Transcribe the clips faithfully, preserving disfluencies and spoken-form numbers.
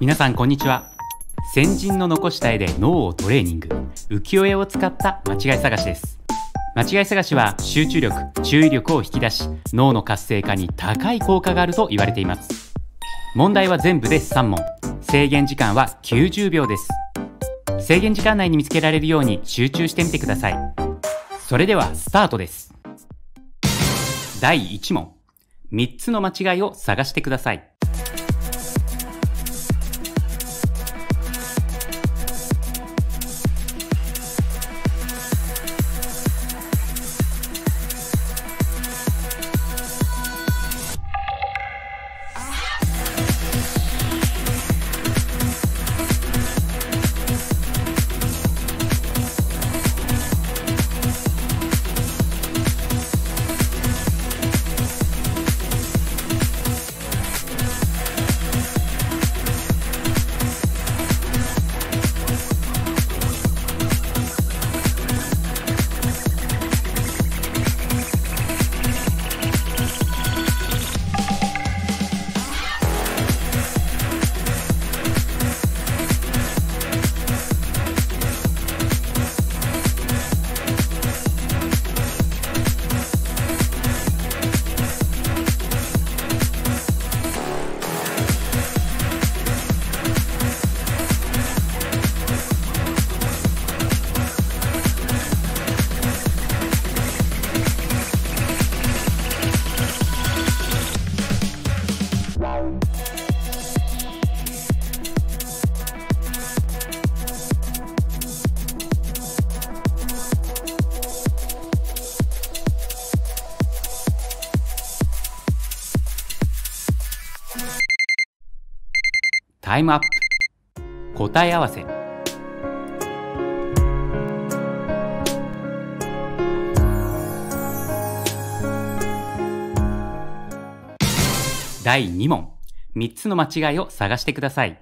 皆さんこんにちは。先人の残した絵で脳をトレーニング、浮世絵を使った間違い探しです。間違い探しは集中力、注意力を引き出し、脳の活性化に高い効果があると言われています。問題は全部でさん問、制限時間はきゅうじゅうびょうです。制限時間内に見つけられるように集中してみてください。それではスタートです。だいいち問、みっつの間違いを探してください。タイムアップ。答え合わせ。だいに問、みっつの間違いを探してください。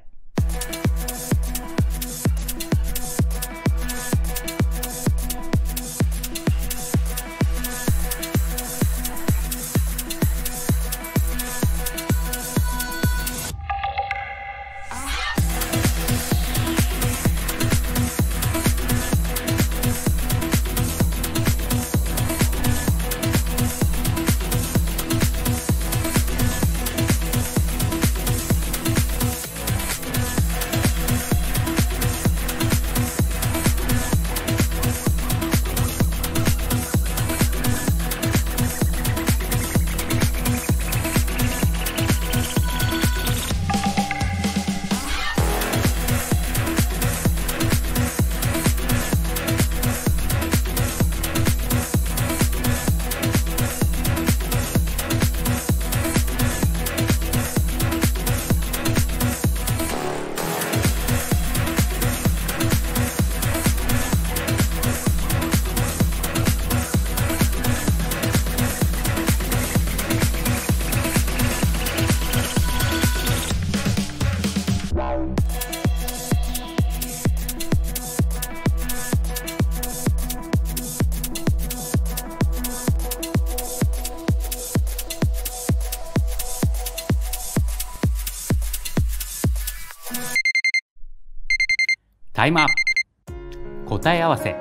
タイムアップ。答え合わせ。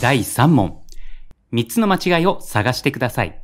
だいさん問、みっつの間違いを探してください。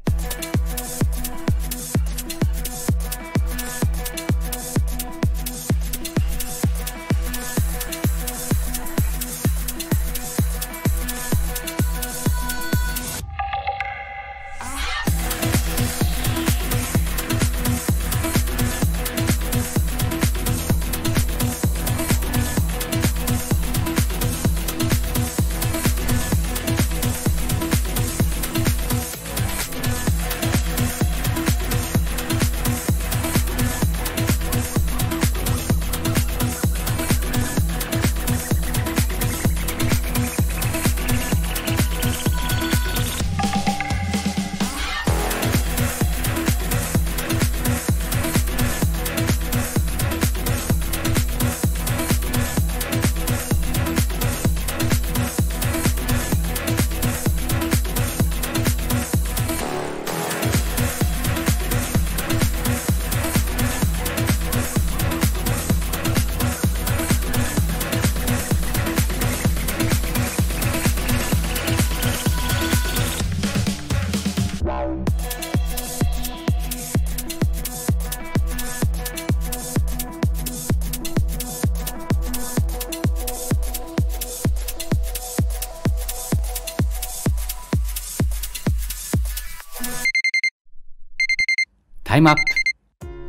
タイムアッ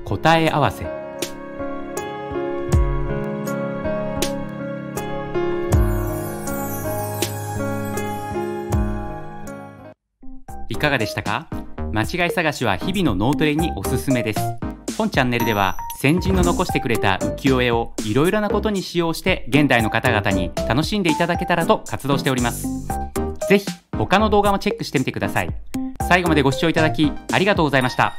プ答え合わせ。いかがでしたか？間違い探しは日々の脳トレにおすすめです。本チャンネルでは先人の残してくれた浮世絵をいろいろなことに使用して現代の方々に楽しんでいただけたらと活動しております。ぜひ他の動画もチェックしてみてください。最後までご視聴いただきありがとうございました。